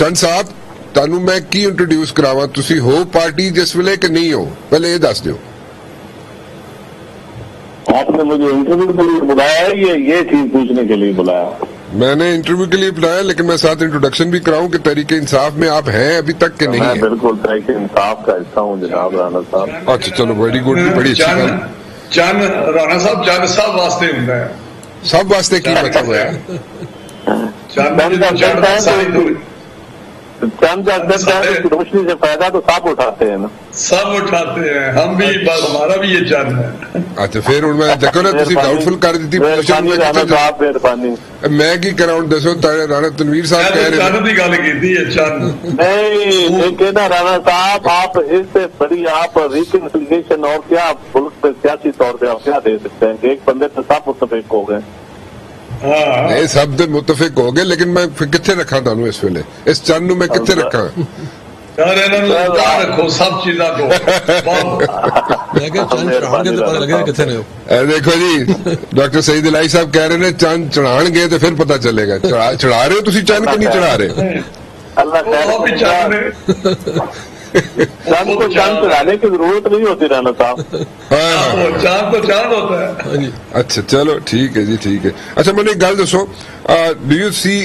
चंद साहब तानू मैं की इंट्रोड्यूस करावा, तुसी हो पार्टी जिस वेले के नहीं हो, पहले ये दस दो। आपने मुझे इंटरव्यू के लिए बुलाया है या ये चीज पूछने के लिए बुलाया? मैंने इंटरव्यू के लिए बुलाया, लेकिन मैं साथ इंट्रोडक्शन भी कराऊं कि तहरीक इंसाफ में आप हैं अभी तक के नहीं है? बिल्कुल तहरीक इंसाफ का हिस्सा हूं जनाब राणा साहब। अच्छा चलो वेरी गुड, बड़ी अच्छी बात। चंद राणा साहब चंद सब वास्ते होता है, सब वास्ते की मतलब है चंद रोशनी से फायदा तो सब उठाते हैं ना, सब उठाते हैं, हम भी हमारा भी ये चंद है। अच्छा फिर हूं मैं देखो ना तुम डाउटफुल कर दी पोजिशन मैं की करा हूं दसो राणा तनवीर साहब कह रहे चंद की गल की चंद नहीं कहना। राणा साहब आप इससे बड़ी आप रिकन्सिलिएशन और क्या मुल्क पे सियासी तौर पर आप क्या दे सकते हैं? एक बंदे तो सब मुतफिक हो गए, नहीं सब मुतफिक हो गए, लेकिन मैं कितने रखा थानू इस वेले इस चंद मैं कितने रखा रखो सब चीजा को देखो जी डॉक्टर सईद इलाही साहब कह रहे हैं चंद चढ़ाएंगे तो फिर पता चलेगा चढ़ा रहे हो तुम चंद को नहीं चढ़ा रहे। चंद को चांद चढ़ाने की जरूरत नहीं होती राणा साहब, चांद तो चांद होता है। अच्छा चलो ठीक है जी, ठीक है। अच्छा मैंने एक गल दसो, डू यू सी